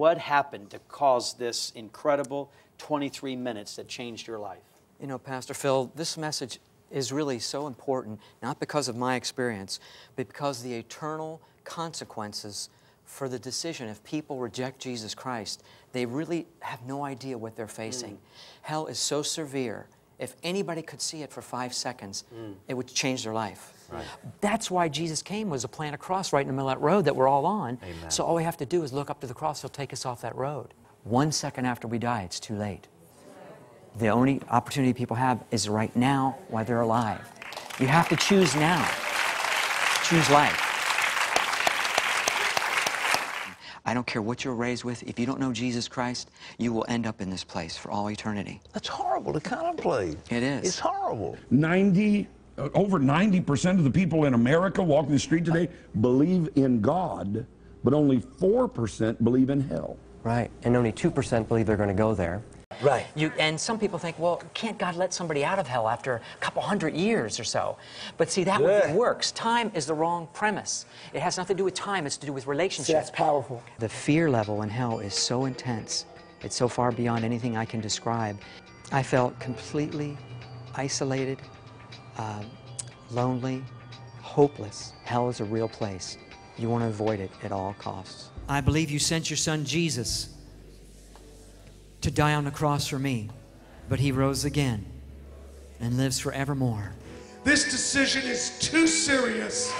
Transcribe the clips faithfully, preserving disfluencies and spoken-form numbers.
What happened to cause this incredible twenty-three minutes that changed your life? You know, Pastor Phil, this message is really so important, not because of my experience, but because of the eternal consequences for the decision. If people reject Jesus Christ, they really have no idea what they're facing. Mm. Hell is so severe. If anybody could see it for five seconds, mm. it would change their life. Right. That's why Jesus came, was to plant a cross right in the middle of that road that we're all on. Amen. So all we have to do is look up to the cross. He'll take us off that road. One second after we die, it's too late. The only opportunity people have is right now while they're alive. You have to choose now. Choose life. I don't care what you're raised with. If you don't know Jesus Christ, you will end up in this place for all eternity. That's horrible to contemplate. It is. It's horrible. ninety, over ninety percent of the people in America walking the street today believe in God, but only four percent believe in hell. Right, and only two percent believe they're going to go there. Right. You, and some people think, well, can't God let somebody out of hell after a couple hundred years or so? But see, that yeah. works. Time is the wrong premise. It has nothing to do with time. It's to do with relationships. See, that's powerful. The fear level in hell is so intense. It's so far beyond anything I can describe. I felt completely isolated, uh, lonely, hopeless. Hell is a real place. You want to avoid it at all costs. I believe you sent your son Jesus to die on the cross for me, but he rose again and lives forevermore. This decision is too serious.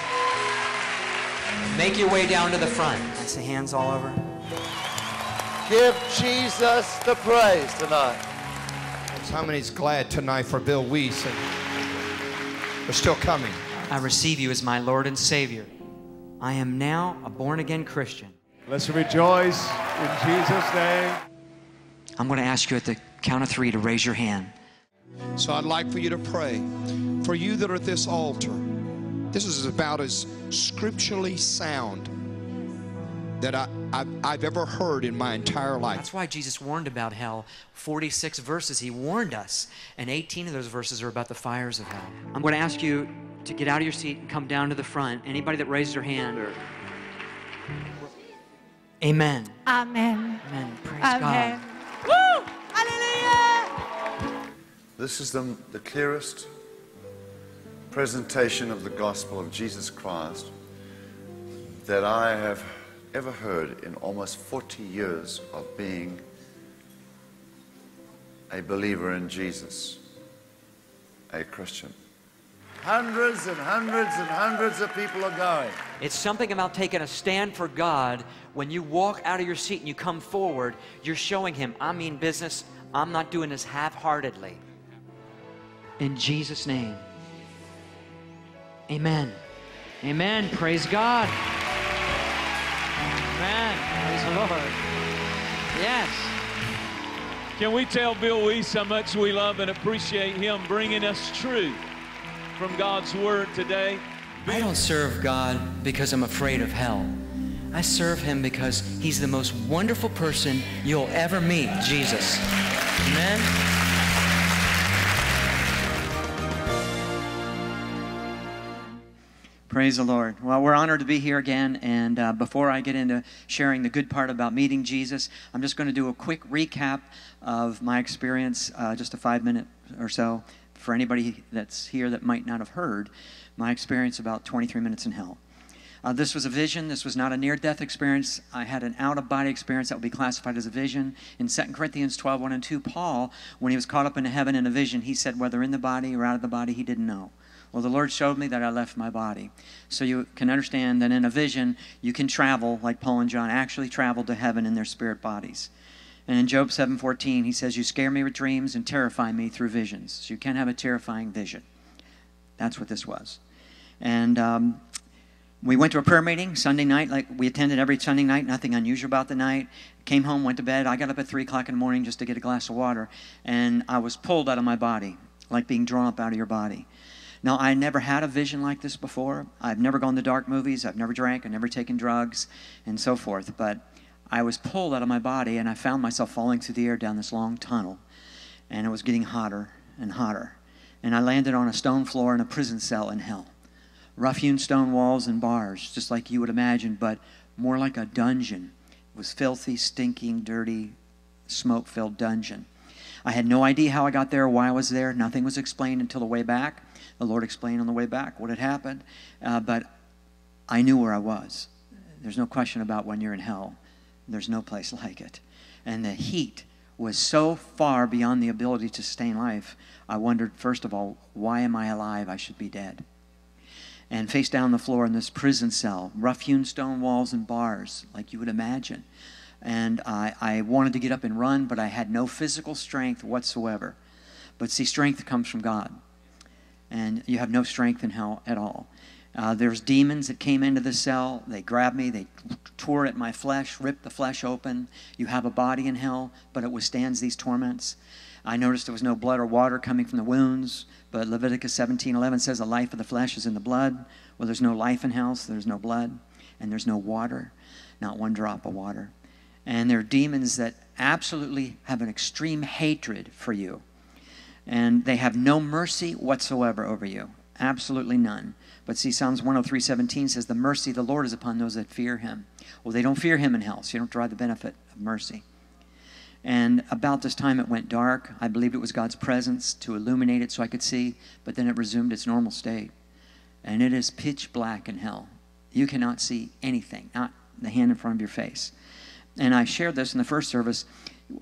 Make your way down to the front. I see hands all over. Give Jesus the praise tonight. How many's glad tonight for Bill Wiese? We're still coming. I receive you as my Lord and Savior. I am now a born-again Christian. Let's rejoice in Jesus' name. I'm going to ask you at the count of three to raise your hand. So I'd like for you to pray. For you that are at this altar, this is about as scripturally sound that I, I've, I've ever heard in my entire life. That's why Jesus warned about hell. forty-six verses he warned us, and eighteen of those verses are about the fires of hell. I'm going to ask you to get out of your seat and come down to the front. Anybody that raised their hand. Or... Amen. Amen. Amen. Praise Amen. God. Woo! Hallelujah! This is the, the clearest presentation of the gospel of Jesus Christ that I have ever heard in almost forty years of being a believer in Jesus, a Christian. Hundreds and hundreds and hundreds of people are going. It's something about taking a stand for God. When you walk out of your seat and you come forward, you're showing him, I mean business. I'm not doing this half-heartedly. In Jesus' name. Amen. Amen. Praise God. Amen. Praise the Lord. Yes. Can we tell Bill Wiese how much we love and appreciate him bringing us truth from God's Word today? I don't serve God because I'm afraid of hell. I serve him because he's the most wonderful person you'll ever meet, Jesus. Amen. Praise the Lord. Well, we're honored to be here again, and uh, before I get into sharing the good part about meeting Jesus, I'm just going to do a quick recap of my experience, uh, just a five minute or so. For anybody that's here that might not have heard, my experience about twenty-three minutes in hell. Uh, this was a vision. This was not a near-death experience. I had an out-of-body experience that would be classified as a vision. In Second Corinthians twelve, one and two, Paul, when he was caught up into heaven in a vision, he said whether in the body or out of the body, he didn't know. Well, the Lord showed me that I left my body. So you can understand that in a vision, you can travel, like Paul and John actually traveled to heaven in their spirit bodies. And in Job seven fourteen, he says, you scare me with dreams and terrify me through visions. So you can't have a terrifying vision. That's what this was. And um, we went to a prayer meeting Sunday night. Like we attended every Sunday night, nothing unusual about the night. Came home, went to bed. I got up at three o'clock in the morning just to get a glass of water. And I was pulled out of my body, like being drawn up out of your body. Now, I never had a vision like this before. I've never gone to dark movies. I've never drank. I've never taken drugs and so forth. But I was pulled out of my body, and I found myself falling through the air down this long tunnel, and it was getting hotter and hotter, and I landed on a stone floor in a prison cell in hell. Rough-hewn stone walls and bars, just like you would imagine, but more like a dungeon. was filthy, stinking, dirty, smoke-filled dungeon. I had no idea how I got there, why I was there. Nothing was explained until the way back. The Lord explained on the way back what had happened. Uh, but I knew where I was. There's no question about when you're in hell. There's no place like it. And the heat was so far beyond the ability to sustain life, I wondered, first of all, why am I alive? I should be dead. And face down on the floor in this prison cell, rough-hewn stone walls and bars, like you would imagine. And I, I wanted to get up and run, but I had no physical strength whatsoever. But see, strength comes from God. And you have no strength in hell at all. Uh, there's demons that came into the cell. They grabbed me. They tore at my flesh, ripped the flesh open. You have a body in hell, but it withstands these torments. I noticed there was no blood or water coming from the wounds. But Leviticus seventeen eleven says the life of the flesh is in the blood. Well, there's no life in hell, so there's no blood. And there's no water, not one drop of water. And there are demons that absolutely have an extreme hatred for you. And they have no mercy whatsoever over you. Absolutely none. But see, Psalms one oh three seventeen says, the mercy of the Lord is upon those that fear him. Well, they don't fear him in hell, so you don't derive the benefit of mercy. And about this time, it went dark. I believed it was God's presence to illuminate it so I could see, but then it resumed its normal state. And it is pitch black in hell. You cannot see anything, not the hand in front of your face. And I shared this in the first service.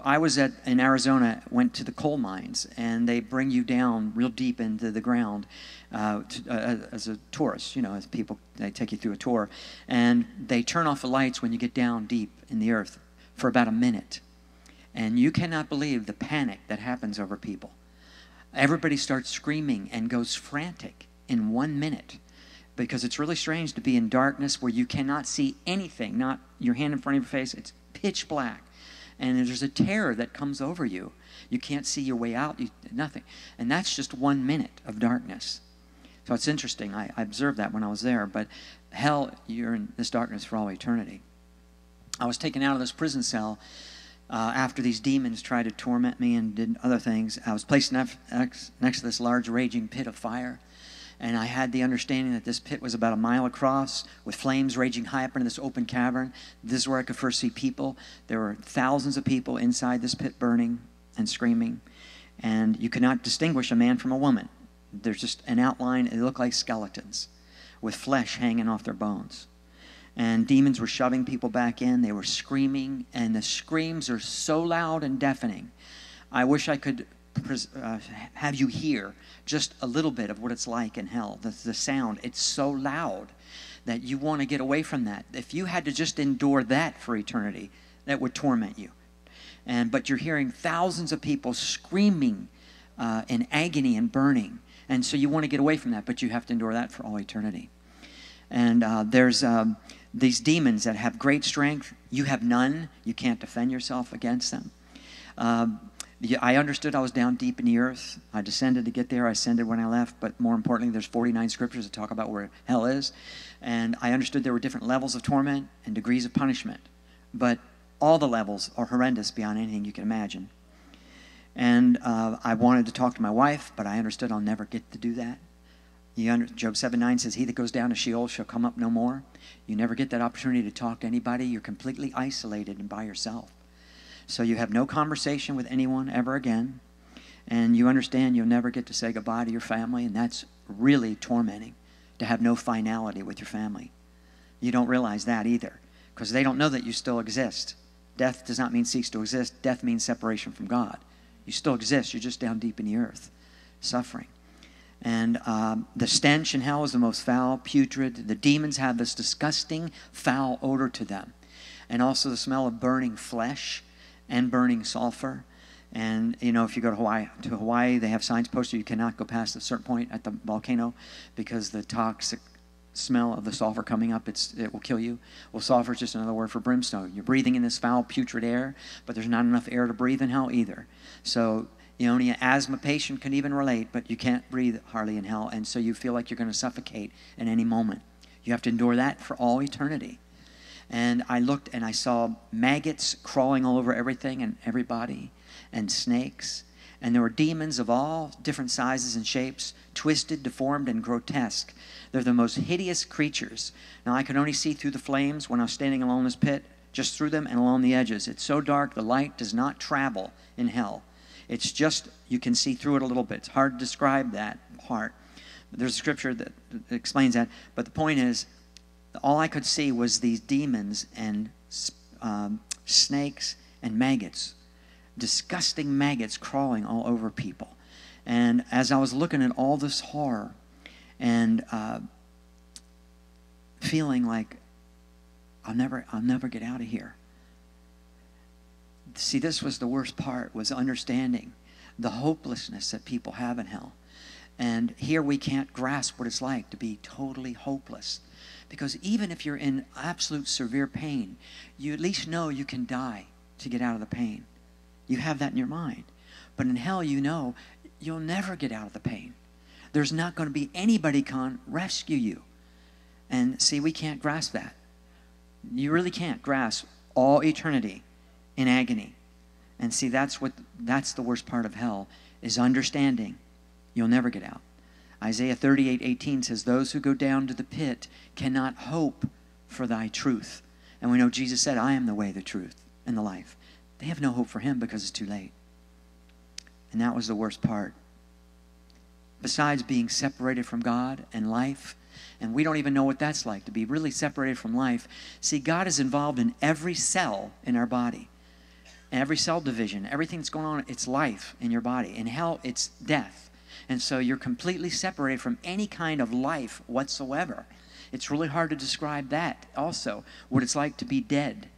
I was at, in Arizona, went to the coal mines, and they bring you down real deep into the ground uh, to, uh, as a tourist, you know, as people, they take you through a tour. And they turn off the lights when you get down deep in the earth for about a minute. And you cannot believe the panic that happens over people. Everybody starts screaming and goes frantic in one minute. Because it's really strange to be in darkness where you cannot see anything, not your hand in front of your face. It's pitch black. And there's a terror that comes over you. You can't see your way out, you, nothing. And that's just one minute of darkness. So it's interesting. I, I observed that when I was there. But hell, you're in this darkness for all eternity. I was taken out of this prison cell uh, after these demons tried to torment me and did other things. I was placed next, next to this large raging pit of fire. And I had the understanding that this pit was about a mile across with flames raging high up into this open cavern. This is where I could first see people. There were thousands of people inside this pit burning and screaming. And you could not distinguish a man from a woman. There's just an outline. They looked like skeletons with flesh hanging off their bones. And demons were shoving people back in. They were screaming. And the screams are so loud and deafening. I wish I could Uh, have you hear just a little bit of what it's like in hell. The, the sound, it's so loud that you want to get away from that. If you had to just endure that for eternity, that would torment you. And but you're hearing thousands of people screaming uh, in agony and burning, and so you want to get away from that, but you have to endure that for all eternity. And uh, there's um, these demons that have great strength. You have none. You can't defend yourself against them. Uh, I understood I was down deep in the earth. I descended to get there. I ascended when I left. But more importantly, there's forty-nine scriptures that talk about where hell is. And I understood there were different levels of torment and degrees of punishment. But all the levels are horrendous beyond anything you can imagine. And uh, I wanted to talk to my wife, but I understood I'll never get to do that. You under, Job seven nine says, he that goes down to Sheol shall come up no more. You never get that opportunity to talk to anybody. You're completely isolated and by yourself. So you have no conversation with anyone ever again, and you understand you'll never get to say goodbye to your family, and that's really tormenting, to have no finality with your family. You don't realize that either, because they don't know that you still exist. Death does not mean cease to exist. Death means separation from God. You still exist. You're just down deep in the earth, suffering. And um, the stench in hell is the most foul, putrid. The demons have this disgusting, foul odor to them, and also the smell of burning flesh and burning sulfur. And, you know, if you go to Hawaii, to Hawaii, they have signs posted you cannot go past a certain point at the volcano because the toxic smell of the sulfur coming up, it's, it will kill you. Well, sulfur is just another word for brimstone. You're breathing in this foul, putrid air, but there's not enough air to breathe in hell either. So, you know, only an asthma patient can even relate, but you can't breathe hardly in hell, and so you feel like you're going to suffocate in any moment. You have to endure that for all eternity. And I looked and I saw maggots crawling all over everything and everybody, and snakes. And there were demons of all different sizes and shapes, twisted, deformed, and grotesque. They're the most hideous creatures. Now, I could only see through the flames when I was standing along this pit. just through them and along the edges. It's so dark, the light does not travel in hell. It's just, you can see through it a little bit. It's hard to describe that part. There's a scripture that explains that. But the point is, all I could see was these demons and um, snakes and maggots, disgusting maggots crawling all over people. And as I was looking at all this horror and uh, feeling like, I'll never, I'll never get out of here. See, this was the worst part, was understanding the hopelessness that people have in hell. And here we can't grasp what it's like to be totally hopeless. Because even if you're in absolute severe pain, you at least know you can die to get out of the pain. You have that in your mind. But in hell, you know you'll never get out of the pain. There's not going to be anybody can rescue you. And see, we can't grasp that. You really can't grasp all eternity in agony. And see, that's what that's the worst part of hell, is understanding you'll never get out. Isaiah thirty-eight eighteen says, those who go down to the pit cannot hope for thy truth. And we know Jesus said, I am the way, the truth, and the life. They have no hope for him because it's too late. And that was the worst part. Besides being separated from God and life, and we don't even know what that's like, to be really separated from life. See, God is involved in every cell in our body, every cell division, everything that's going on, it's life in your body. In hell, it's death. And so you're completely separated from any kind of life whatsoever. It's really hard to describe that also, what it's like to be dead.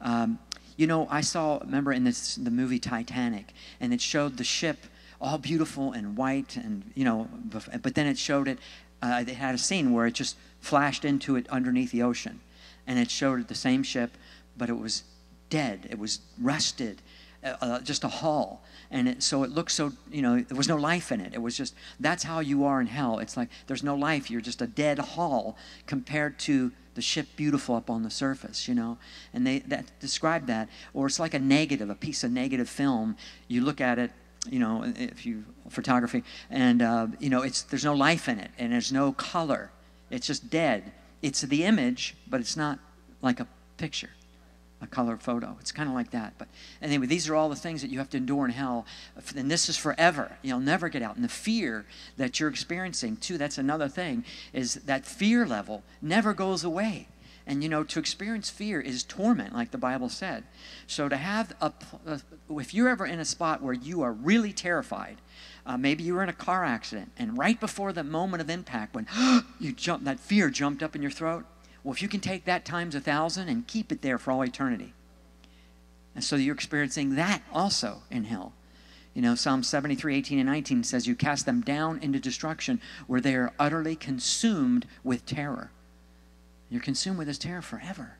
Um, you know, I saw, remember in this, the movie Titanic, and it showed the ship all beautiful and white and, you know, but then it showed it, Uh, they had a scene where it just flashed into it underneath the ocean, and it showed the same ship, but it was dead. It was rusted, uh, uh, just a hull, and it, so it looked so, you know, there was no life in it. It was just, that's how you are in hell. It's like there's no life. You're just a dead hull compared to the ship beautiful up on the surface, you know. And they that, described that, or it's like a negative, a piece of negative film. You look at it, you know, if you photography, and uh, you know, it's there's no life in it, and there's no color. It's just dead. It's the image, but it's not like a picture, a color photo. It's kind of like that. But anyway, these are all the things that you have to endure in hell, and this is forever. You'll never get out. And the fear that you're experiencing too, that's another thing, is that fear level never goes away. And, you know, to experience fear is torment, like the Bible said. So to have a, if you're ever in a spot where you are really terrified, uh, maybe you were in a car accident, and right before the moment of impact, when you jump, that fear jumped up in your throat. Well, if you can take that times a thousand and keep it there for all eternity. And so you're experiencing that also in hell. You know, Psalm seventy-three eighteen and nineteen says, you cast them down into destruction where they are utterly consumed with terror. You're consumed with this terror forever.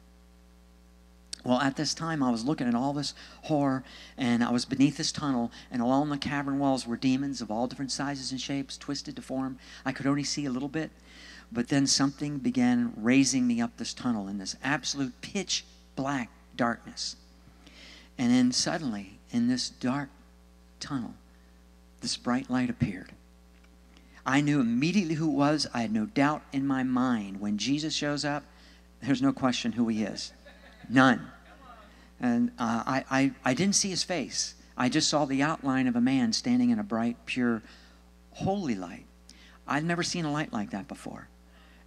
Well, at this time, I was looking at all this horror, and I was beneath this tunnel, and along the cavern walls were demons of all different sizes and shapes, twisted to form. I could only see a little bit, but then something began raising me up this tunnel in this absolute pitch black darkness. And then suddenly, in this dark tunnel, this bright light appeared. I knew immediately who it was. I had no doubt in my mind. When Jesus shows up, there's no question who he is. None. And uh, I, I, I didn't see his face. I just saw the outline of a man standing in a bright, pure, holy light. I'd never seen a light like that before.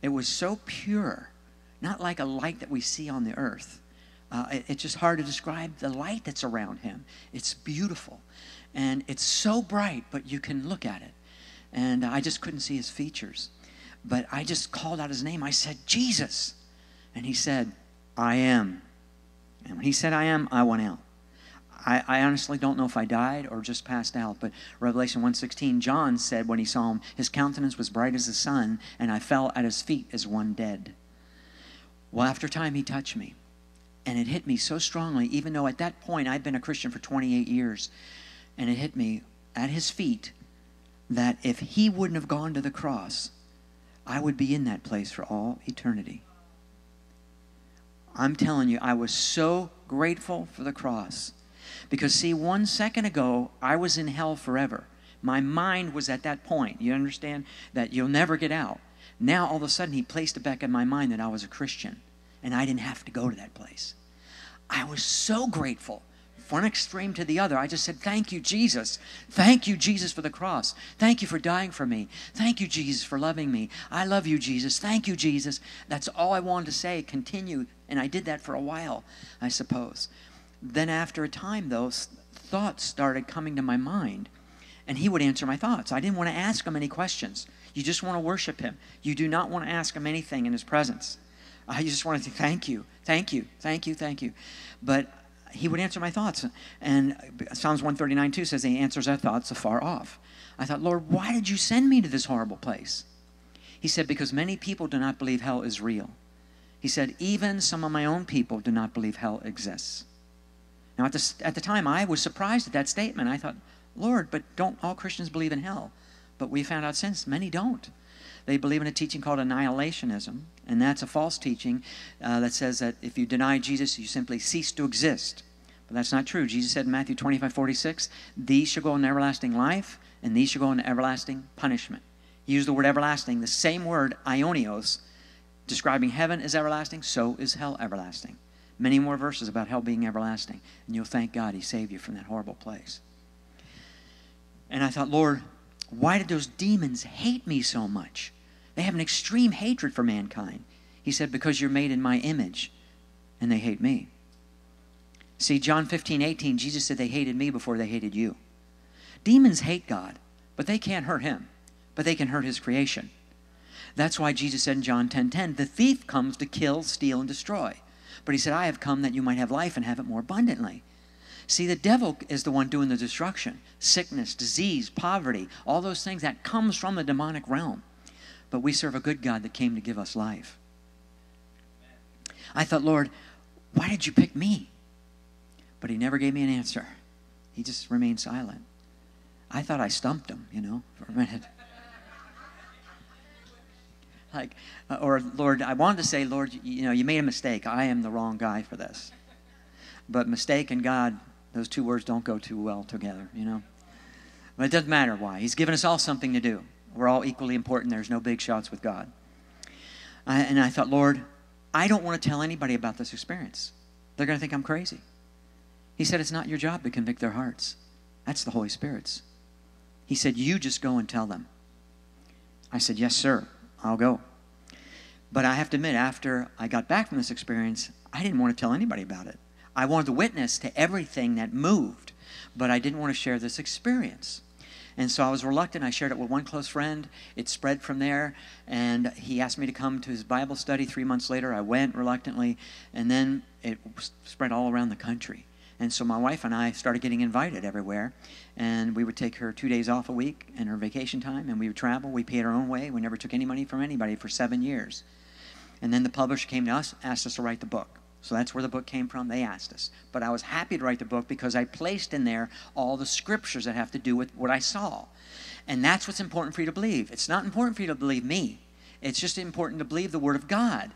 It was so pure, not like a light that we see on the earth. Uh, it, it's just hard to describe the light that's around him. It's beautiful. And it's so bright, but you can look at it. And I just couldn't see his features. But I just called out his name. I said, Jesus. And he said, I am. And when he said, I am, I went out. I, I honestly don't know if I died or just passed out. But Revelation one sixteen, John said when he saw him, his countenance was bright as the sun, and I fell at his feet as one dead. Well, after time, he touched me. And it hit me so strongly, even though at that point, I'd been a Christian for twenty-eight years. And it hit me at his feet, that if he wouldn't have gone to the cross, I would be in that place for all eternity. I'm telling you, I was so grateful for the cross. Because see, one second ago, I was in hell forever. My mind was at that point. You understand that you'll never get out. Now, all of a sudden, he placed it back in my mind that I was a Christian, and I didn't have to go to that place. I was so grateful. From one extreme to the other, I just said, thank you, Jesus. Thank you, Jesus, for the cross. Thank you for dying for me. Thank you, Jesus, for loving me. I love you, Jesus. Thank you, Jesus. That's all I wanted to say, continue. And I did that for a while, I suppose. Then after a time, though, thoughts started coming to my mind. And he would answer my thoughts. I didn't want to ask him any questions. You just want to worship him. You do not want to ask him anything in his presence. I just wanted to thank you, thank you, thank you, thank you. But he would answer my thoughts. And Psalms one thirty-nine two says he answers our thoughts afar off. I thought, Lord, why did you send me to this horrible place? He said, because many people do not believe hell is real. He said, even some of my own people do not believe hell exists. Now, at the, at the time, I was surprised at that statement. I thought, Lord, but don't all Christians believe in hell? But we found out since, many don't. They believe in a teaching called annihilationism, and that's a false teaching uh, that says that if you deny Jesus, you simply cease to exist. But that's not true. Jesus said in Matthew twenty-five forty-six, these shall go into everlasting life, and these shall go into everlasting punishment. He used the word everlasting, the same word, aionios, describing heaven as everlasting, so is hell everlasting. Many more verses about hell being everlasting, and you'll thank God he saved you from that horrible place. And I thought, Lord, why did those demons hate me so much? They have an extreme hatred for mankind. He said, because you're made in my image, and they hate me. See, John fifteen eighteen, Jesus said they hated me before they hated you. Demons hate God, but they can't hurt him, but they can hurt his creation. That's why Jesus said in John ten ten, the thief comes to kill, steal, and destroy. But he said, I have come that you might have life and have it more abundantly. See, the devil is the one doing the destruction. Sickness, disease, poverty, all those things, that comes from the demonic realm. But we serve a good God that came to give us life. I thought, Lord, why did you pick me? But he never gave me an answer. He just remained silent. I thought I stumped him, you know, for a minute. Like, or Lord, I wanted to say, Lord, you know, you made a mistake. I am the wrong guy for this. But mistake and God, those two words don't go too well together, you know. But it doesn't matter why. He's given us all something to do. We're all equally important. There's no big shots with God. I, and I thought, Lord, I don't want to tell anybody about this experience. They're going to think I'm crazy. He said, it's not your job to convict their hearts. That's the Holy Spirit's. He said, you just go and tell them. I said, yes, sir, I'll go. But I have to admit, after I got back from this experience, I didn't want to tell anybody about it. I wanted to witness to everything that moved, but I didn't want to share this experience. And so I was reluctant. I shared it with one close friend. It spread from there, and he asked me to come to his Bible study three months later. I went reluctantly, and then it spread all around the country. And so my wife and I started getting invited everywhere, and we would take her two days off a week and her vacation time, and we would travel. We paid our own way. We never took any money from anybody for seven years. And then the publisher came to us, asked us to write the book. So that's where the book came from. They asked us. But I was happy to write the book because I placed in there all the scriptures that have to do with what I saw. And that's what's important for you to believe. It's not important for you to believe me. It's just important to believe the Word of God.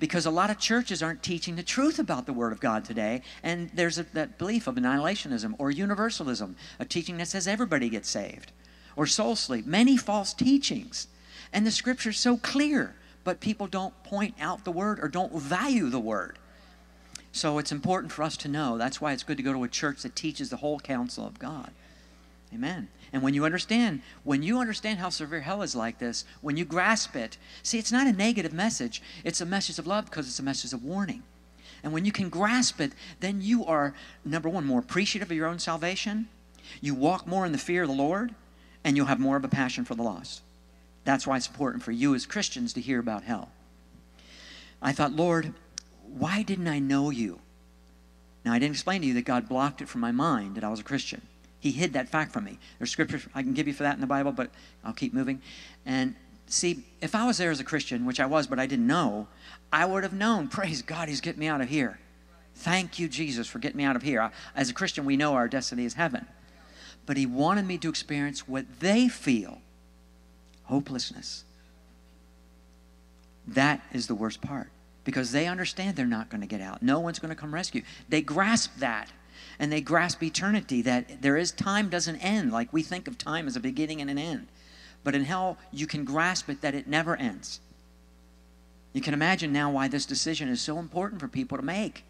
Because a lot of churches aren't teaching the truth about the Word of God today. And there's a, that belief of annihilationism or universalism, a teaching that says everybody gets saved. Or soul sleep, many false teachings. And the scripture's so clear, but people don't point out the Word or don't value the Word. So it's important for us to know. That's why it's good to go to a church that teaches the whole counsel of God. Amen. And when you understand, when you understand how severe hell is like this, when you grasp it, see, it's not a negative message. It's a message of love because it's a message of warning. And when you can grasp it, then you are, number one, more appreciative of your own salvation. You walk more in the fear of the Lord, and you'll have more of a passion for the lost. That's why it's important for you as Christians to hear about hell. I thought, Lord, why didn't I know you? Now, I didn't explain to you that God blocked it from my mind that I was a Christian. He hid that fact from me. There's scripture I can give you for that in the Bible, but I'll keep moving. And see, if I was there as a Christian, which I was, but I didn't know, I would have known, praise God, he's getting me out of here. Thank you, Jesus, for getting me out of here. As a Christian, we know our destiny is heaven. But he wanted me to experience what they feel, hopelessness. That is the worst part. Because they understand they're not going to get out. No one's going to come rescue. They grasp that, and they grasp eternity, that there is time doesn't end. Like we think of time as a beginning and an end. But in hell, you can grasp it that it never ends. You can imagine now why this decision is so important for people to make.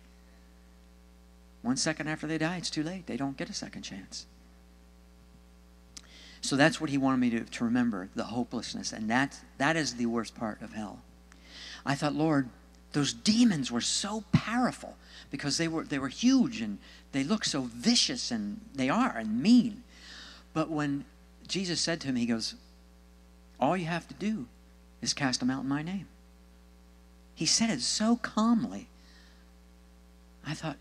One second after they die, it's too late. They don't get a second chance. So that's what he wanted me to, to remember, the hopelessness. And that, that is the worst part of hell. I thought, Lord, those demons were so powerful because they were, they were huge and they looked so vicious, and they are, and mean. But when Jesus said to him, he goes, all you have to do is cast them out in my name. He said it so calmly. I thought,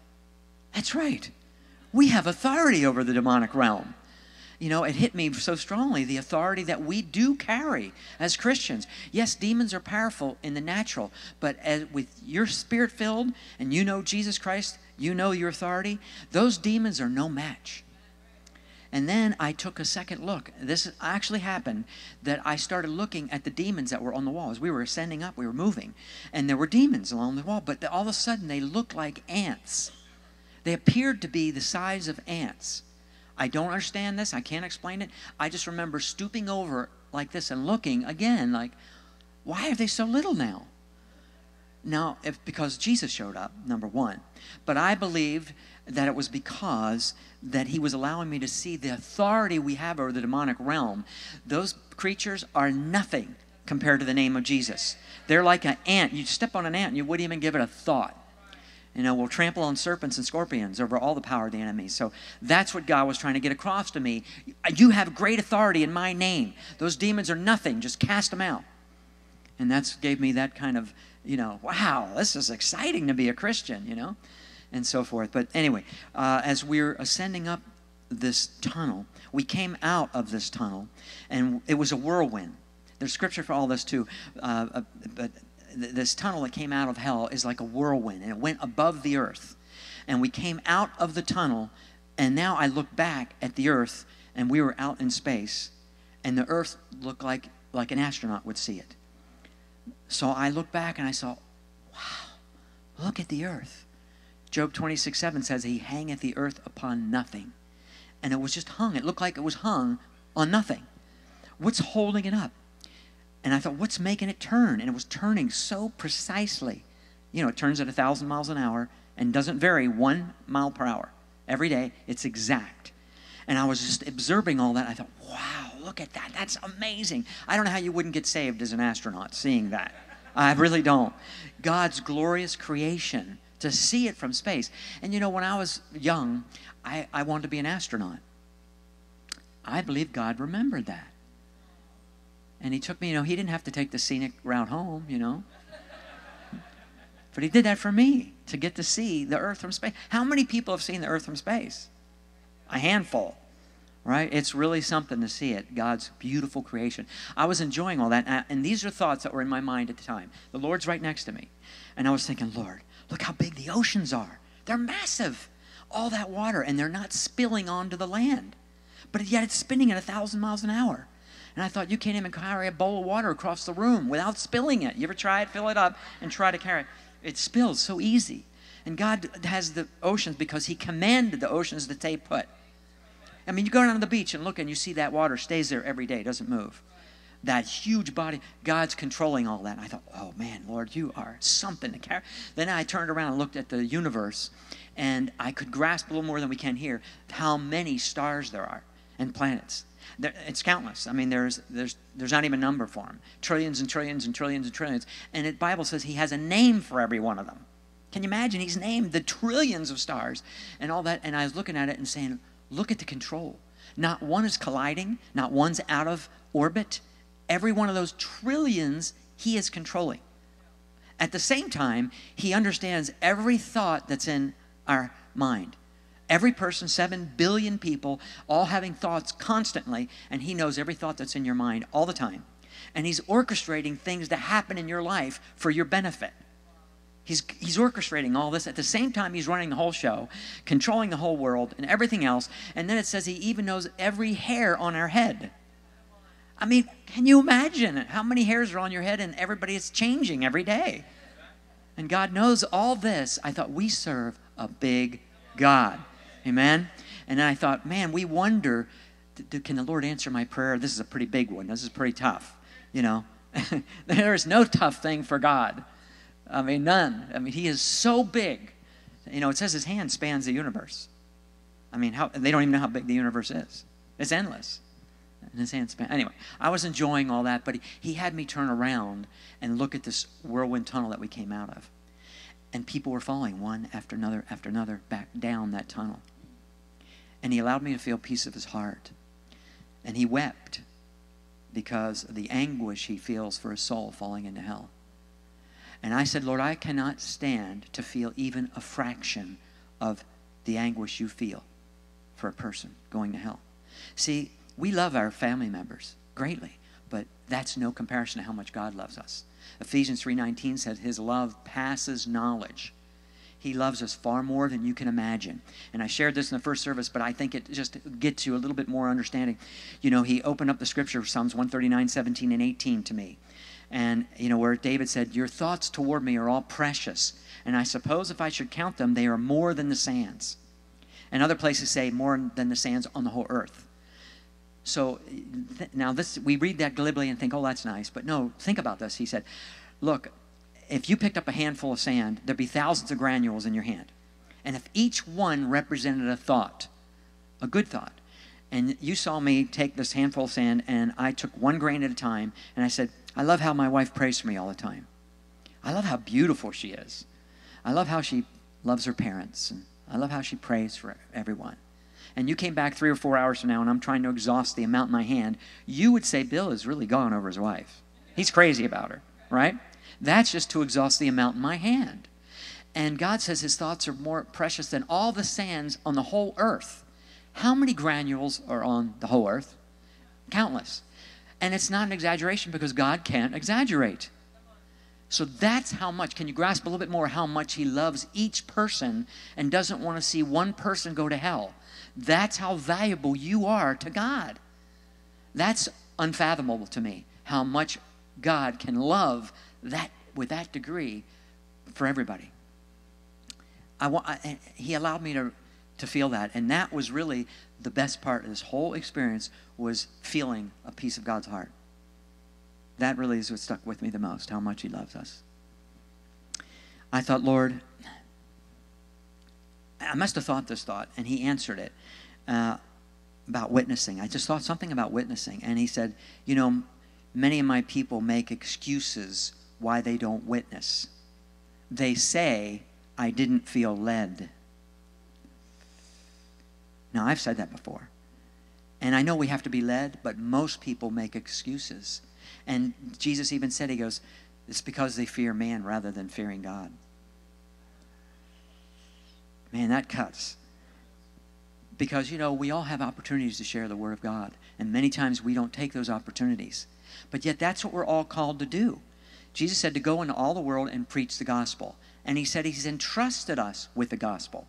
that's right. We have authority over the demonic realm. You know, it hit me so strongly, the authority that we do carry as Christians. Yes, demons are powerful in the natural, but as with your spirit filled and you know Jesus Christ, you know your authority, those demons are no match. And then I took a second look. This actually happened, that I started looking at the demons that were on the walls. We were ascending up, we were moving, and there were demons along the wall, but all of a sudden they looked like ants. They appeared to be the size of ants. I don't understand this. I can't explain it. I just remember stooping over like this and looking again like, why are they so little now? Now, if, because Jesus showed up, number one. But I believed that it was because that he was allowing me to see the authority we have over the demonic realm. Those creatures are nothing compared to the name of Jesus. They're like an ant. You step on an ant and you wouldn't even give it a thought. You know, we'll trample on serpents and scorpions over all the power of the enemy. So that's what God was trying to get across to me. You have great authority in my name. Those demons are nothing. Just cast them out. And that's gave me that kind of, you know, wow, this is exciting to be a Christian, you know, and so forth. But anyway, uh, as we're ascending up this tunnel, we came out of this tunnel, and it was a whirlwind. There's scripture for all this too, uh, but this tunnel that came out of hell is like a whirlwind, and it went above the earth. And we came out of the tunnel, and now I look back at the earth, and we were out in space, and the earth looked like, like an astronaut would see it. So I looked back and I saw, wow, look at the earth. Job twenty-six seven says, he hangeth the earth upon nothing. And it was just hung. It looked like it was hung on nothing. What's holding it up? And I thought, what's making it turn? And it was turning so precisely. You know, it turns at a thousand miles an hour and doesn't vary one mile per hour. Every day, it's exact. And I was just observing all that. I thought, wow, look at that. That's amazing. I don't know how you wouldn't get saved as an astronaut seeing that. I really don't. God's glorious creation, to see it from space. And you know, when I was young, I, I wanted to be an astronaut. I believe God remembered that. And he took me, you know, he didn't have to take the scenic route home, you know. But he did that for me, to get to see the earth from space. How many people have seen the earth from space? A handful, right? It's really something to see it, God's beautiful creation. I was enjoying all that, and these are thoughts that were in my mind at the time. The Lord's right next to me. And I was thinking, Lord, look how big the oceans are. They're massive, all that water, and they're not spilling onto the land. But yet it's spinning at a thousand miles an hour. And I thought, you can't even carry a bowl of water across the room without spilling it. You ever try it, fill it up, and try to carry it? It spills so easy. And God has the oceans because he commanded the oceans to stay put. I mean, you go down to the beach and look, and you see that water stays there every day, doesn't move. That huge body, God's controlling all that. And I thought, oh, man, Lord, you are something to carry. Then I turned around and looked at the universe, and I could grasp a little more than we can here how many stars there are and planets. There, it's countless. I mean, there's, there's, there's not even a number for them. Trillions and trillions and trillions and trillions. And the Bible says he has a name for every one of them. Can you imagine? He's named the trillions of stars and all that. And I was looking at it and saying, look at the control. Not one is colliding. Not one's out of orbit. Every one of those trillions he is controlling. At the same time, he understands every thought that's in our mind. Every person, seven billion people, all having thoughts constantly, and he knows every thought that's in your mind all the time. And he's orchestrating things that happen in your life for your benefit. He's, he's orchestrating all this. At the same time, he's running the whole show, controlling the whole world and everything else. And then it says he even knows every hair on our head. I mean, can you imagine how many hairs are on your head, and everybody is changing every day? And God knows all this. I thought, we serve a big God. Amen? And I thought, man, we wonder, can the Lord answer my prayer? This is a pretty big one. This is pretty tough, you know. There is no tough thing for God. I mean, none. I mean, he is so big, You know, it says his hand spans the universe. I mean, how, they don't even know how big the universe is. It's endless. And his hand span. Anyway, I was enjoying all that, but he, he had me turn around and look at this whirlwind tunnel that we came out of. And people were falling one after another after another back down that tunnel. And he allowed me to feel peace of his heart. And he wept because of the anguish he feels for his soul falling into hell. And I said, Lord, I cannot stand to feel even a fraction of the anguish you feel for a person going to hell. See, we love our family members greatly, but that's no comparison to how much God loves us. Ephesians three nineteen says his love passes knowledge. He loves us far more than you can imagine. And I shared this in the first service, but I think it just gets you a little bit more understanding. You know, he opened up the scripture, Psalms one thirty-nine, seventeen, and eighteen to me. And, you know, where David said, your thoughts toward me are all precious. And I suppose if I should count them, they are more than the sands. And other places say more than the sands on the whole earth. So th now this, we read that glibly and think, oh, that's nice. But no, think about this. He said, look, if you picked up a handful of sand, there'd be thousands of granules in your hand. And if each one represented a thought, a good thought, and you saw me take this handful of sand and I took one grain at a time and I said, I love how my wife prays for me all the time. I love how beautiful she is. I love how she loves her parents. And I love how she prays for everyone. And you came back three or four hours from now and I'm trying to exhaust the amount in my hand, you would say Bill is really gone over his wife. He's crazy about her, right? That's just to exhaust the amount in my hand. And God says his thoughts are more precious than all the sands on the whole earth. How many granules are on the whole earth? Countless. And it's not an exaggeration because God can't exaggerate. So that's how much, can you grasp a little bit more how much he loves each person and doesn't want to see one person go to hell? That's how valuable you are to God. That's unfathomable to me, how much God can love that with that degree for everybody. I, I, he allowed me to, to feel that, and that was really the best part of this whole experience, was feeling a piece of God's heart. That really is what stuck with me the most, how much he loves us. I thought, Lord, I must have thought this thought, and he answered it uh, about witnessing. I just thought something about witnessing, and he said, you know, many of my people make excuses why they don't witness. They say, I didn't feel led. Now, I've said that before, and I know we have to be led, but most people make excuses. And Jesus even said, he goes, it's because they fear man rather than fearing God. Man, that cuts. Because, you know, we all have opportunities to share the Word of God. And many times we don't take those opportunities. But yet that's what we're all called to do. Jesus said to go into all the world and preach the gospel. And he said he's entrusted us with the gospel.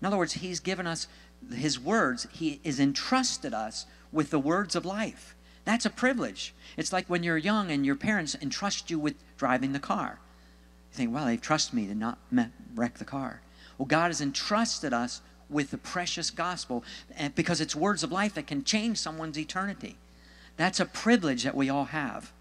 In other words, he's given us his words. He has entrusted us with the words of life. That's a privilege. It's like when you're young and your parents entrust you with driving the car. You think, well, they trust me to not wreck the car. Well, God has entrusted us with the precious gospel because it's words of life that can change someone's eternity. That's a privilege that we all have.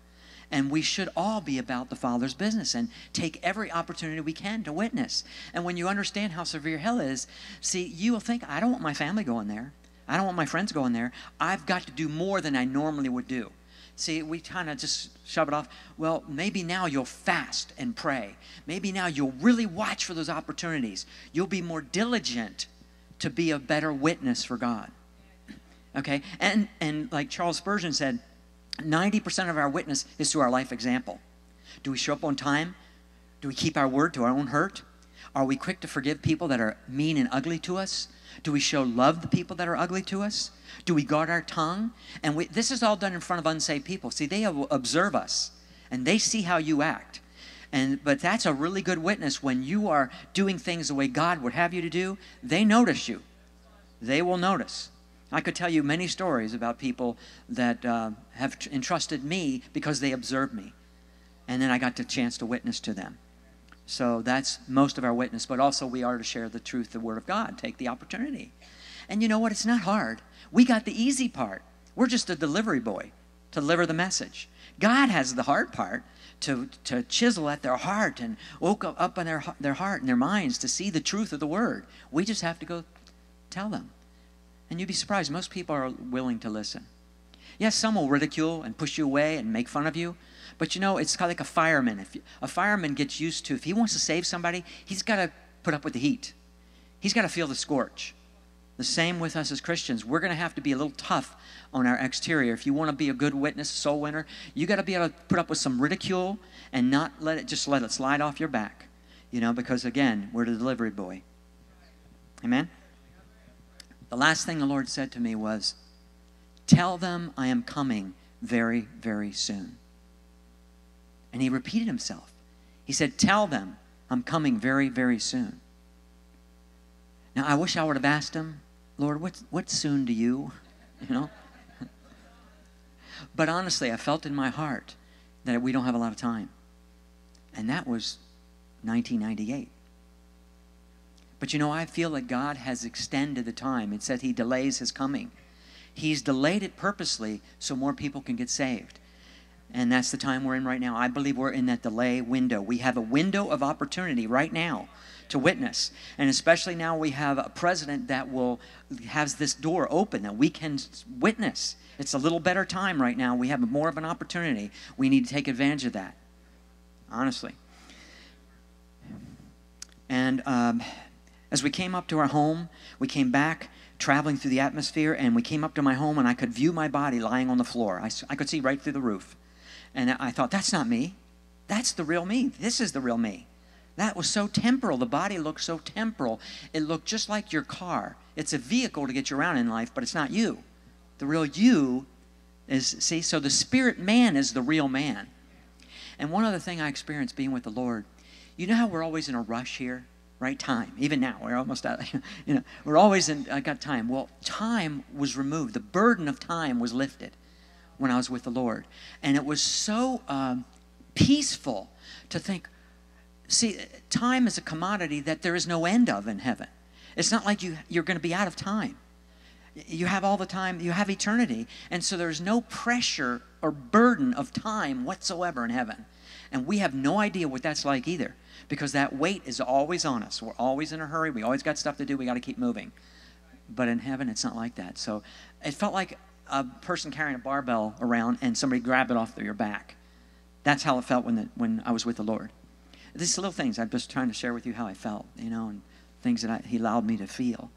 And we should all be about the Father's business and take every opportunity we can to witness. And when you understand how severe hell is, see, you will think, I don't want my family going there. I don't want my friends going there. I've got to do more than I normally would do. See, we kind of just shove it off. Well, maybe now you'll fast and pray. Maybe now you'll really watch for those opportunities. You'll be more diligent to be a better witness for God. Okay? And, and like Charles Spurgeon said, ninety percent of our witness is through our life example. Do we show up on time? Do we keep our word to our own hurt? Are we quick to forgive people that are mean and ugly to us? Do we show love to people that are ugly to us? Do we guard our tongue? And we, this is all done in front of unsaved people. See, they observe us, and they see how you act. And, but that's a really good witness when you are doing things the way God would have you to do. They notice you. They will notice. I could tell you many stories about people that uh, have entrusted me because they observed me. And then I got the chance to witness to them. So that's most of our witness, but also we are to share the truth, the Word of God. Take the opportunity. And you know what? It's not hard. We got the easy part. We're just a delivery boy to deliver the message. God has the hard part to, to chisel at their heart and woke up on their, their heart and their minds to see the truth of the word. We just have to go tell them. And you'd be surprised. Most people are willing to listen. Yes, some will ridicule and push you away and make fun of you. But you know, it's kind of like a fireman. If you, a fireman gets used to, if he wants to save somebody, he's got to put up with the heat. He's got to feel the scorch. The same with us as Christians. We're going to have to be a little tough on our exterior. If you want to be a good witness, soul winner, you got to be able to put up with some ridicule and not let it, just let it slide off your back. You know, because again, we're the delivery boy. Amen? The last thing the Lord said to me was, tell them I am coming very, very soon. And he repeated himself. He said, tell them I'm coming very, very soon. Now, I wish I would have asked him, Lord, what's, what's soon to you? You know? But honestly, I felt in my heart that we don't have a lot of time. And that was nineteen ninety-eight. But you know, I feel that God has extended the time. It said he delays his coming. He's delayed it purposely so more people can get saved. And that's the time we're in right now. I believe we're in that delay window. We have a window of opportunity right now to witness. And especially now we have a president that will has this door open that we can witness. It's a little better time right now. We have more of an opportunity. We need to take advantage of that, honestly. And um, as we came up to our home, we came back traveling through the atmosphere, and we came up to my home, and I could view my body lying on the floor. I, I could see right through the roof. And I thought, that's not me. That's the real me. This is the real me. That was so temporal. The body looked so temporal. It looked just like your car. It's a vehicle to get you around in life, but it's not you. The real you is, see, so the spirit man is the real man. And one other thing I experienced being with the Lord, you know how we're always in a rush here, right? Time, even now, we're almost out, you know, we're always in, I got time. Well, time was removed. The burden of time was lifted when I was with the Lord. And it was so um, peaceful to think, see, time is a commodity that there is no end of in heaven. It's not like you, you're going to be out of time. You have all the time. You have eternity. And so there's no pressure or burden of time whatsoever in heaven. And we have no idea what that's like either, because that weight is always on us. We're always in a hurry. We always got stuff to do. We got to keep moving. But in heaven, it's not like that. So it felt like a person carrying a barbell around and somebody grabbed it off your back. That's how it felt when, the, when I was with the Lord. These little things, I'm just trying to share with you how I felt, you know, and things that I, he allowed me to feel.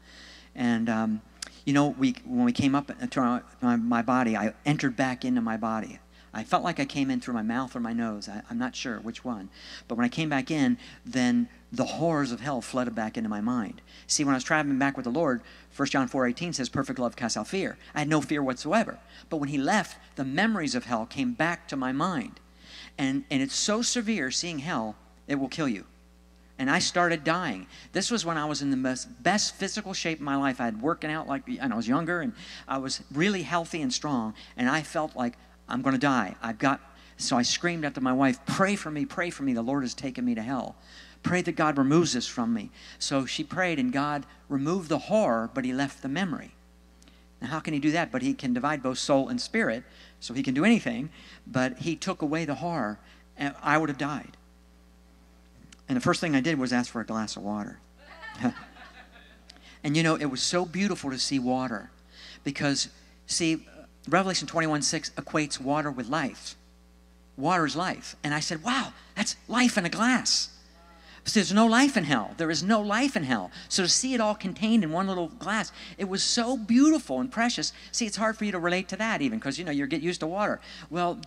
And, um, you know, we, when we came up to my, my body, I entered back into my body. I felt like I came in through my mouth or my nose. I, I'm not sure which one. But when I came back in, then the horrors of hell flooded back into my mind. See, when I was traveling back with the Lord, First John four eighteen says, perfect love casts out fear. I had no fear whatsoever. But when he left, the memories of hell came back to my mind. And, and it's so severe seeing hell, it will kill you. And I started dying. This was when I was in the best, best physical shape of my life. I had working out like, and I was younger, and I was really healthy and strong. And I felt like I'm going to die. I've got, so I screamed after my wife, pray for me, pray for me. The Lord has taken me to hell. Pray that God removes this from me. So she prayed, and God removed the horror, but he left the memory. Now, how can he do that? But he can divide both soul and spirit, so he can do anything. But he took away the horror, and I would have died. And the first thing I did was ask for a glass of water. And you know, it was so beautiful to see water. Because, see, Revelation twenty-one six equates water with life. Water is life. And I said, wow, that's life in a glass. So there's no life in hell. There is no life in hell. So to see it all contained in one little glass, it was so beautiful and precious. See, it's hard for you to relate to that even, because, you know, you get used to water. Well,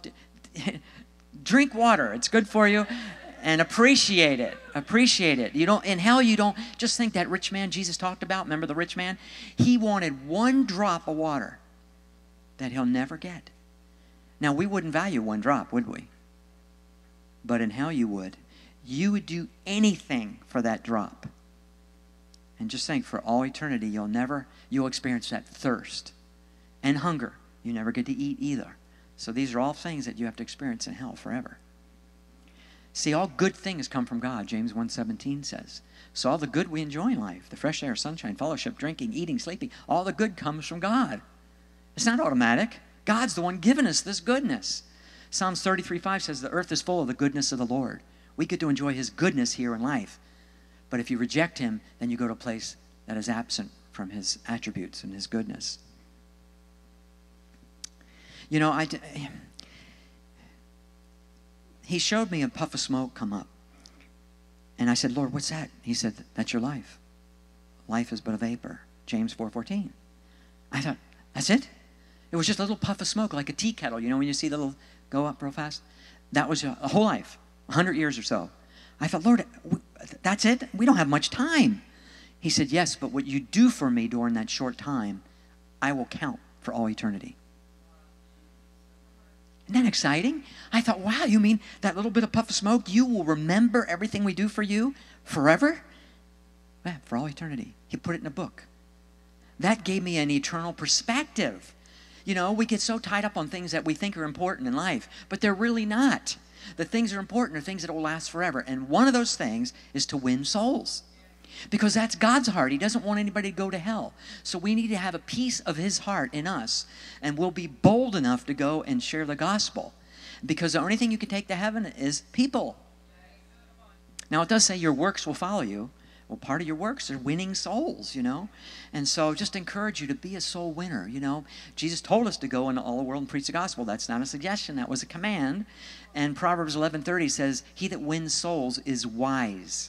drink water. It's good for you. And appreciate it. Appreciate it. You don't, in hell, you don't just think that rich man Jesus talked about. Remember the rich man? He wanted one drop of water that he'll never get. Now, we wouldn't value one drop, would we? But in hell, you would. You would do anything for that drop. And just think, for all eternity, you'll never, you'll experience that thirst and hunger. You never get to eat either. So these are all things that you have to experience in hell forever. See, all good things come from God, James one seventeen says. So all the good we enjoy in life, the fresh air, sunshine, fellowship, drinking, eating, sleeping, all the good comes from God. It's not automatic. God's the one giving us this goodness. Psalms thirty-three five says, the earth is full of the goodness of the Lord. We get to enjoy his goodness here in life. But if you reject him, then you go to a place that is absent from his attributes and his goodness. You know, I, he showed me a puff of smoke come up. And I said, Lord, what's that? He said, that's your life. Life is but a vapor. James four fourteen. I thought, that's it? It was just a little puff of smoke, like a tea kettle. You know, when you see the little go up real fast? That was a, a whole life, a hundred years or so. I thought, Lord, that's it? We don't have much time. He said, yes, but what you do for me during that short time, I will count for all eternity. Isn't that exciting? I thought, wow, you mean that little bit of puff of smoke, you will remember everything we do for you forever? Yeah, for all eternity. He put it in a book. That gave me an eternal perspective. You know, we get so tied up on things that we think are important in life, but they're really not. The things that are important are things that will last forever. And one of those things is to win souls. Because that's God's heart. He doesn't want anybody to go to hell. So we need to have a piece of his heart in us, and we'll be bold enough to go and share the gospel. Because the only thing you can take to heaven is people. Now it does say your works will follow you. Well, part of your works are winning souls, you know. And so just encourage you to be a soul winner, you know. Jesus told us to go into all the world and preach the gospel. That's not a suggestion. That was a command. And Proverbs eleven thirty says, he that wins souls is wise.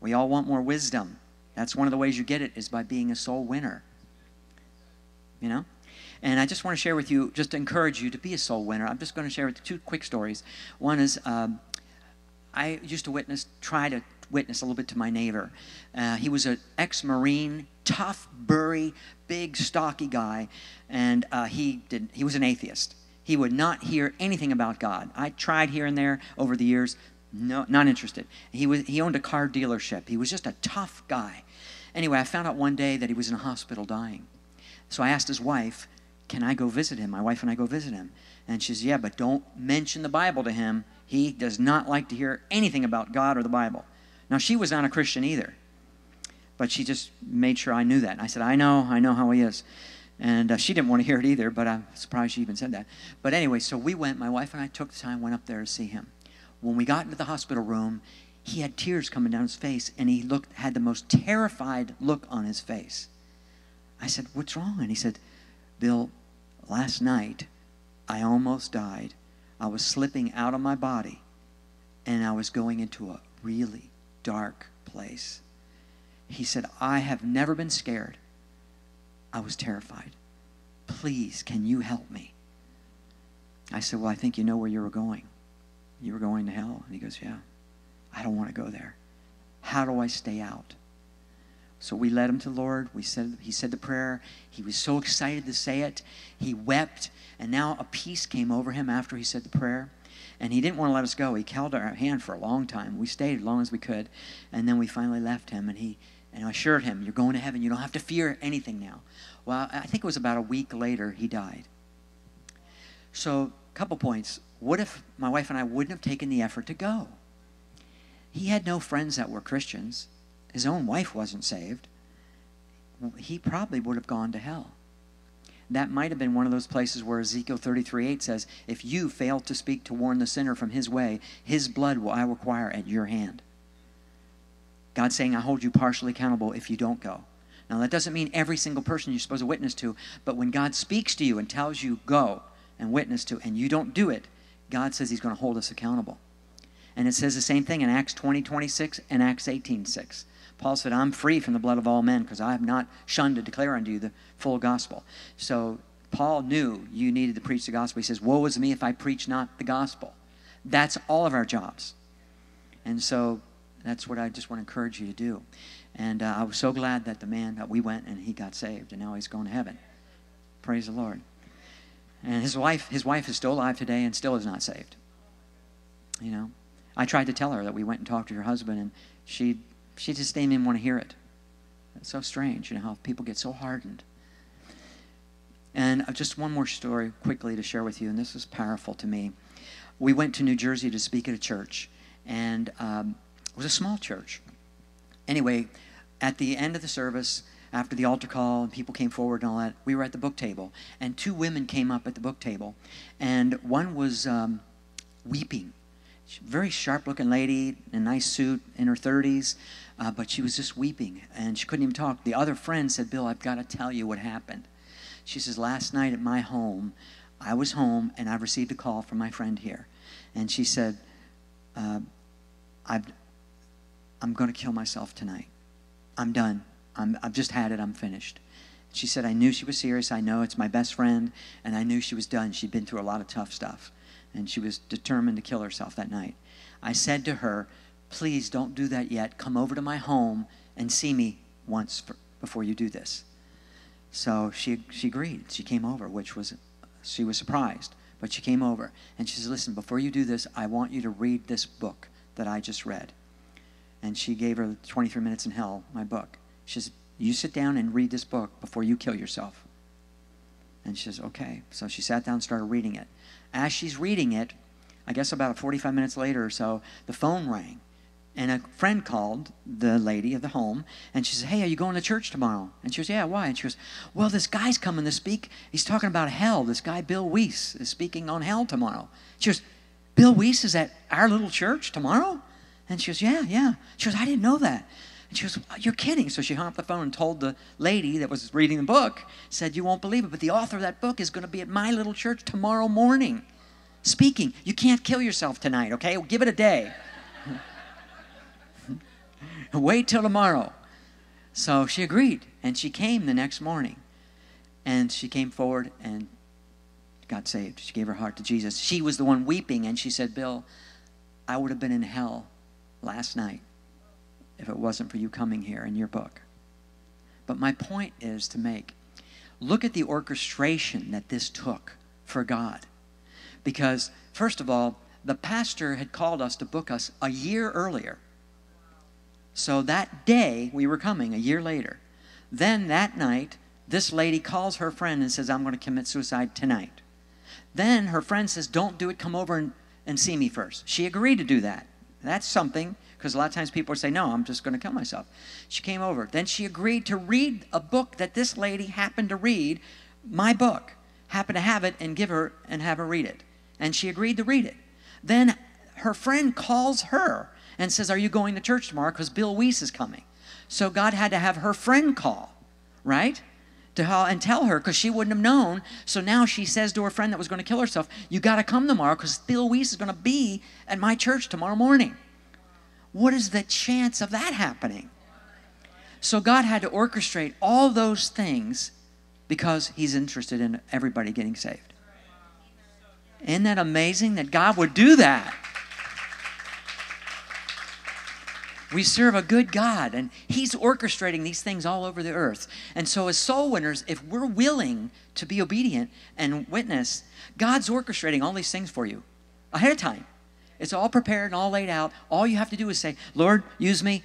We all want more wisdom. That's one of the ways you get it is by being a soul winner, you know. And I just want to share with you, just to encourage you to be a soul winner. I'm just going to share with you two quick stories. One is um, I used to witness, try to, witness a little bit to my neighbor. Uh, he was an ex-Marine, tough, burly, big, stocky guy, and uh, he did. He was an atheist. He would not hear anything about God. I tried here and there over the years. No, not interested. He was. He owned a car dealership. He was just a tough guy. Anyway, I found out one day that he was in a hospital dying. So I asked his wife, "Can I go visit him?" My wife and I go visit him, and she says, "Yeah, but don't mention the Bible to him. He does not like to hear anything about God or the Bible." Now, she was not a Christian either, but she just made sure I knew that. And I said, I know, I know how he is. And uh, she didn't want to hear it either, but I'm surprised she even said that. But anyway, so we went, my wife and I took the time, went up there to see him. When we got into the hospital room, he had tears coming down his face, and he looked, had the most terrified look on his face. I said, what's wrong? And he said, Bill, last night I almost died. I was slipping out of my body, and I was going into a really dark place. He said, I have never been scared. I was terrified. Please, can you help me? I said, well, I think you know where you were going. You were going to hell. And he goes, yeah, I don't want to go there. How do I stay out? So we led him to the Lord. We said, he said the prayer. He was so excited to say it. He wept. And now a peace came over him after he said the prayer. And he didn't want to let us go. He held our hand for a long time. We stayed as long as we could. And then we finally left him. And he and I assured him, you're going to heaven. You don't have to fear anything now. Well, I think it was about a week later he died. So a couple points. What if my wife and I wouldn't have taken the effort to go? He had no friends that were Christians. His own wife wasn't saved. He probably would have gone to hell. That might have been one of those places where Ezekiel thirty-three eight says, if you fail to speak to warn the sinner from his way, his blood will I require at your hand. God's saying, I hold you partially accountable if you don't go. Now, that doesn't mean every single person you're supposed to witness to, but when God speaks to you and tells you go and witness to, and you don't do it, God says he's going to hold us accountable. And it says the same thing in Acts twenty twenty-six and Acts eighteen six. Paul said, I'm free from the blood of all men because I have not shunned to declare unto you the full gospel. So Paul knew you needed to preach the gospel. He says, woe is me if I preach not the gospel. That's all of our jobs. And so that's what I just want to encourage you to do. And uh, I was so glad that the man that we went and he got saved and now he's going to heaven. Praise the Lord. And his wife, his wife is still alive today and still is not saved. You know, I tried to tell her that we went and talked to her husband and she She just didn't even want to hear it. It's so strange, you know, how people get so hardened. And just one more story quickly to share with you, and this was powerful to me. We went to New Jersey to speak at a church, and um, it was a small church. Anyway, at the end of the service, after the altar call, and people came forward and all that, we were at the book table, and two women came up at the book table, and one was um, weeping. She, very sharp-looking lady in a nice suit in her thirties, uh, but she was just weeping, and she couldn't even talk. The other friend said, Bill, I've got to tell you what happened. She says, last night at my home, I was home, and I received a call from my friend here. And she said, uh, I've, I'm going to kill myself tonight. I'm done. I'm, I've just had it. I'm finished. She said, I knew she was serious. I know it's my best friend, and I knew she was done. She'd been through a lot of tough stuff, and she was determined to kill herself that night. I said to her, please don't do that yet. Come over to my home and see me once for, before you do this. So she, she agreed. She came over, which was, she was surprised, but she came over. And she said, listen, before you do this, I want you to read this book that I just read. And she gave her twenty-three minutes in Hell, my book. She says, you sit down and read this book before you kill yourself. And she says, okay. So she sat down and started reading it. As she's reading it, I guess about forty-five minutes later or so, the phone rang. And a friend called the lady of the home, and she says, hey, are you going to church tomorrow? And she goes, yeah, why? And she goes, well, this guy's coming to speak. He's talking about hell. This guy, Bill Wiese, is speaking on hell tomorrow. She goes, Bill Wiese is at our little church tomorrow? And she goes, yeah, yeah. She goes, I didn't know that. And she goes, you're kidding. So she hung up the phone and told the lady that was reading the book, said, you won't believe it, but the author of that book is going to be at my little church tomorrow morning speaking. You can't kill yourself tonight, okay? Well, give it a day. Wait till tomorrow. So she agreed, and she came the next morning, and she came forward and got saved. She gave her heart to Jesus. She was the one weeping, and she said, Bill, I would have been in hell last night if it wasn't for you coming here in your book. But my point is to make, look at the orchestration that this took for God. Because, first of all, the pastor had called us to book us a year earlier. So that day, we were coming a year later. Then that night, this lady calls her friend and says, I'm going to commit suicide tonight. Then her friend says, don't do it. Come over and, and see me first. She agreed to do that. That's something, because a lot of times people say, no, I'm just going to kill myself. She came over. Then she agreed to read a book that this lady happened to read, my book, happened to have it and give her and have her read it. And she agreed to read it. Then her friend calls her and says, are you going to church tomorrow? Because Bill Wiese is coming. So God had to have her friend call, right? To how, and tell her, because she wouldn't have known. So now she says to her friend that was going to kill herself, you got to come tomorrow because Bill Wiese is going to be at my church tomorrow morning. What is the chance of that happening? So God had to orchestrate all those things because he's interested in everybody getting saved. Isn't that amazing that God would do that? We serve a good God, and he's orchestrating these things all over the earth. And so as soul winners, if we're willing to be obedient and witness, God's orchestrating all these things for you ahead of time. It's all prepared and all laid out. All you have to do is say, Lord, use me,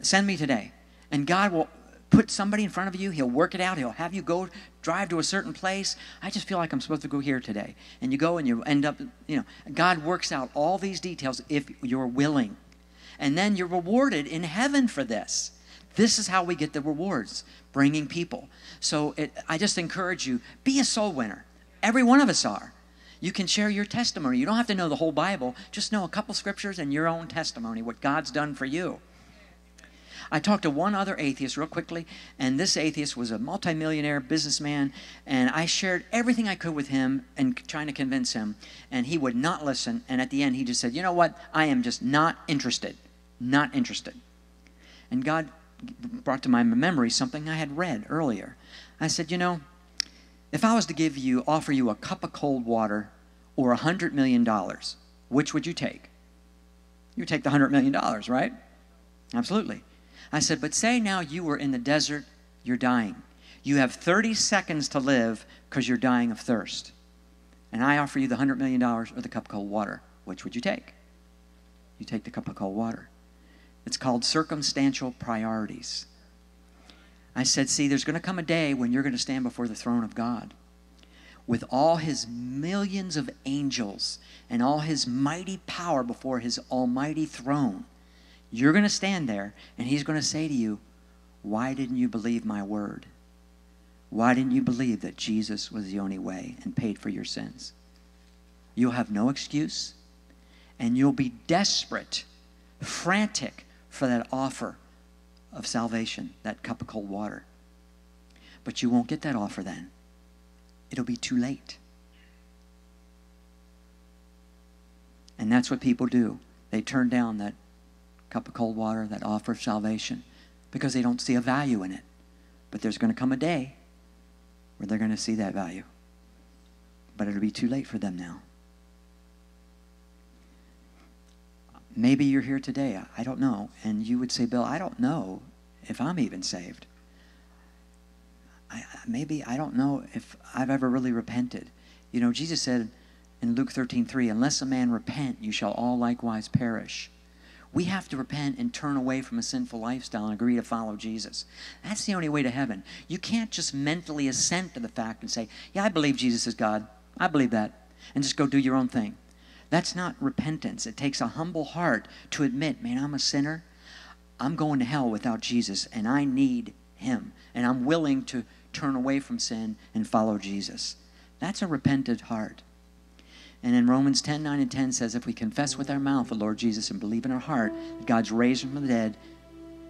send me today. And God will put somebody in front of you. He'll work it out. He'll have you go drive to a certain place. I just feel like I'm supposed to go here today. And you go and you end up, you know, God works out all these details if you're willing. And then you're rewarded in heaven for this. This is how we get the rewards, bringing people. So it, I just encourage you, be a soul winner. Every one of us are. You can share your testimony. You don't have to know the whole Bible. Just know a couple scriptures and your own testimony, what God's done for you. I talked to one other atheist real quickly, and this atheist was a multimillionaire businessman, and I shared everything I could with him and trying to convince him, and he would not listen. And at the end, he just said, you know what? I am just not interested. Not interested. And God brought to my memory something I had read earlier. I said, you know, if I was to give you, offer you a cup of cold water or one hundred million dollars, which would you take? You would take the one hundred million dollars, right? Absolutely. I said, but say now you were in the desert, you're dying. You have thirty seconds to live because you're dying of thirst. And I offer you the one hundred million dollars or the cup of cold water. Which would you take? You take the cup of cold water. It's called circumstantial priorities. I said, see, there's going to come a day when you're going to stand before the throne of God with all his millions of angels and all his mighty power before his almighty throne. You're going to stand there, and he's going to say to you, why didn't you believe my word? Why didn't you believe that Jesus was the only way and paid for your sins? You'll have no excuse. and you'll be desperate, frantic for that offer of salvation, that cup of cold water. But you won't get that offer then. It'll be too late. And that's what people do. They turn down that cup of cold water, that offer of salvation, because they don't see a value in it. But there's going to come a day where they're going to see that value. But it'll be too late for them now. Maybe you're here today, I don't know, and you would say, Bill, I don't know if I'm even saved. I, maybe I don't know if I've ever really repented. You know, Jesus said in Luke thirteen three, unless a man repent, you shall all likewise perish. We have to repent and turn away from a sinful lifestyle and agree to follow Jesus. That's the only way to heaven. You can't just mentally assent to the fact and say, yeah, I believe Jesus is God. I believe that. And just go do your own thing. That's not repentance. It takes a humble heart to admit, man, I'm a sinner. I'm going to hell without Jesus, and I need him. And I'm willing to turn away from sin and follow Jesus. That's a repentant heart. And in Romans ten nine and ten says, if we confess with our mouth the Lord Jesus and believe in our heart that God's raised him from the dead,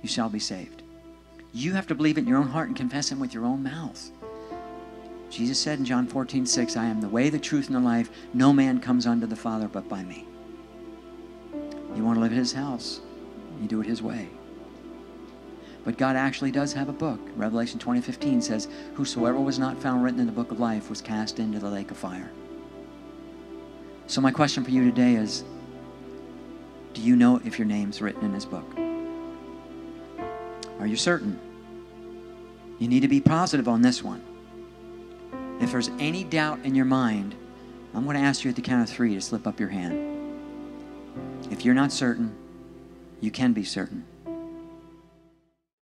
you shall be saved. You have to believe it in your own heart and confess him with your own mouth. Jesus said in John fourteen six, I am the way, the truth, and the life. No man comes unto the Father but by me. You want to live at his house, you do it his way. But God actually does have a book. Revelation twenty fifteen says, whosoever was not found written in the book of life was cast into the lake of fire. So my question for you today is, do you know if your name's written in his book? Are you certain? You need to be positive on this one. If there's any doubt in your mind, I'm going to ask you at the count of three to slip up your hand. If you're not certain, you can be certain.